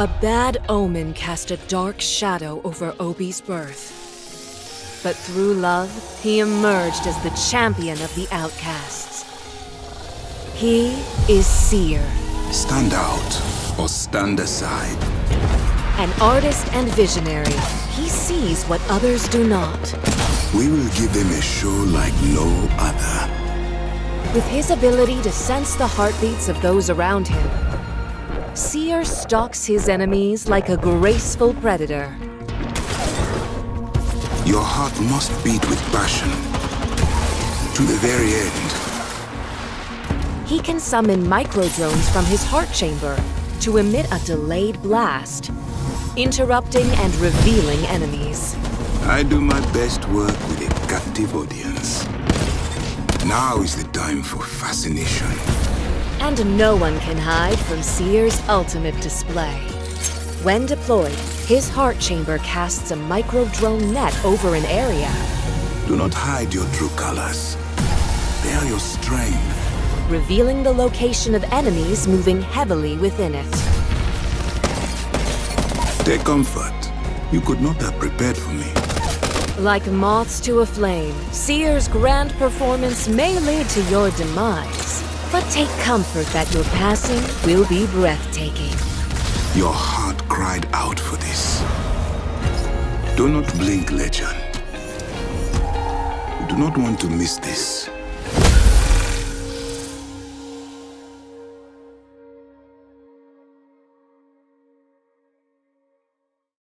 A bad omen cast a dark shadow over Obi's birth. But through love, he emerged as the champion of the outcasts. He is Seer. Stand out, or stand aside. An artist and visionary, he sees what others do not. We will give him a show like no other. With his ability to sense the heartbeats of those around him, Seer stalks his enemies like a graceful predator. Your heart must beat with passion, to the very end. He can summon microdrones from his heart chamber to emit a delayed blast, interrupting and revealing enemies. I do my best work with a captive audience. Now is the time for fascination. And no one can hide from Seer's ultimate display. When deployed, his heart chamber casts a micro-drone net over an area. Do not hide your true colors. They are your strength. Revealing the location of enemies moving heavily within it. Take comfort. You could not have prepared for me. Like moths to a flame, Seer's grand performance may lead to your demise. But take comfort that your passing will be breathtaking. Your heart cried out for this. Do not blink, legend. You do not want to miss this.